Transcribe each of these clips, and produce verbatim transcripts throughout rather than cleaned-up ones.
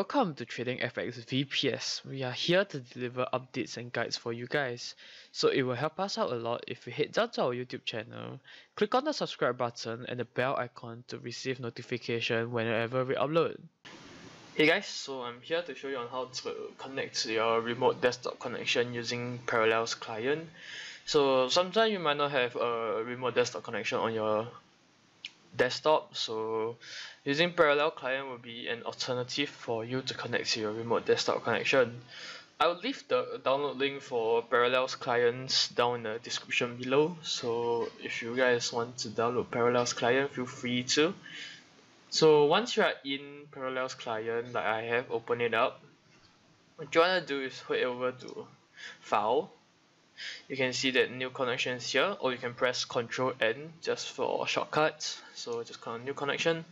Welcome to TradingFX V P S. We are here to deliver updates and guides for you guys, so it will help us out a lot if you head down to our YouTube channel, click on the subscribe button and the bell icon to receive notification whenever we upload. Hey guys, so I'm here to show you on how to connect to your remote desktop connection using Parallels Client. So sometimes you might not have a remote desktop connection on your desktop, so using Parallel Client will be an alternative for you to connect to your remote desktop connection. I'll leave the download link for Parallels Clients down in the description below, so if you guys want to download Parallels Client, feel free to. So once you are in Parallels Client, like I have, open it up. What you want to do is head over to File. You can see that new connection is here, or you can press control N just for shortcuts. So just click on new connection,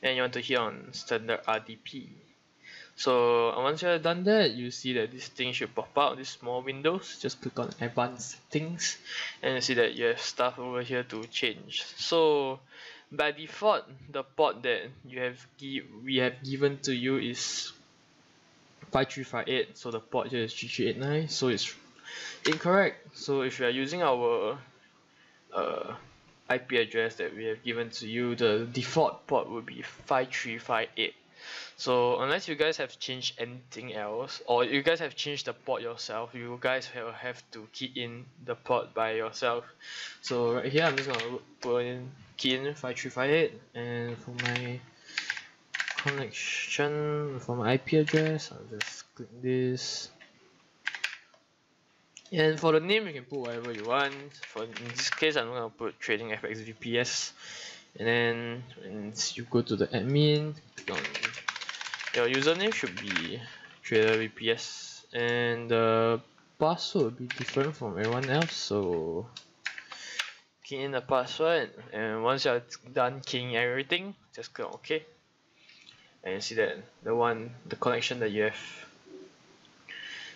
and you want to hit on standard R D P. So once you have done that, you see that this thing should pop up, this small windows. Just click on advanced settings, and you see that you have stuff over here to change. So by default, the port that you have we have given to you is five three five eight. So the port here is three three eight nine. So it's incorrect. So if you are using our uh, I P address that we have given to you, the default port would be five three five eight. So unless you guys have changed anything else, or you guys have changed the port yourself, you guys will have to key in the port by yourself. So right here, I'm just gonna put in key in five three five eight, and for my connection, for my I P address, I'll just click this. And for the name, you can put whatever you want. For in this case, I'm gonna put TradingFX V P S. And then once you go to the admin, your username should be TraderVPS, and the password will be different from everyone else. So key in the password, and once you're done keying everything, just click on OK. And you see that the one, the connection that you have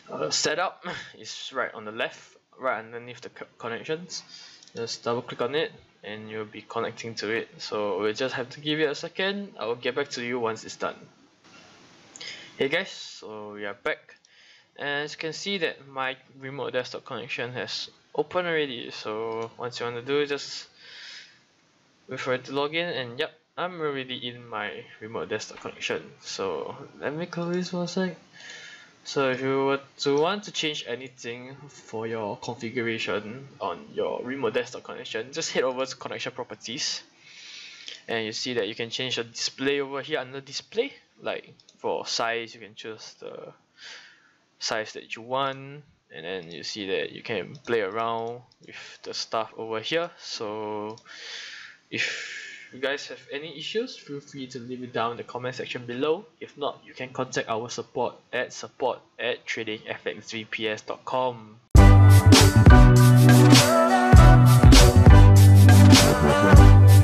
Uh, setup is right on the left, right underneath the connections. Just double click on it and you'll be connecting to it. So we'll just have to give it a second. I will get back to you once it's done. Hey guys, so we are back, and as you can see that my remote desktop connection has opened already. So once you want to do it, just refer to login, and yep, I'm already in my remote desktop connection. So let me close this for a sec. So if you were to want to change anything for your configuration on your remote desktop connection, just head over to connection properties, and you see that you can change the display over here under display. Like for size, you can choose the size that you want, and then you see that you can play around with the stuff over here. So if you guys have any issues, feel free to leave it down in the comment section below. If not, you can contact our support at support at tradingfxvps.com.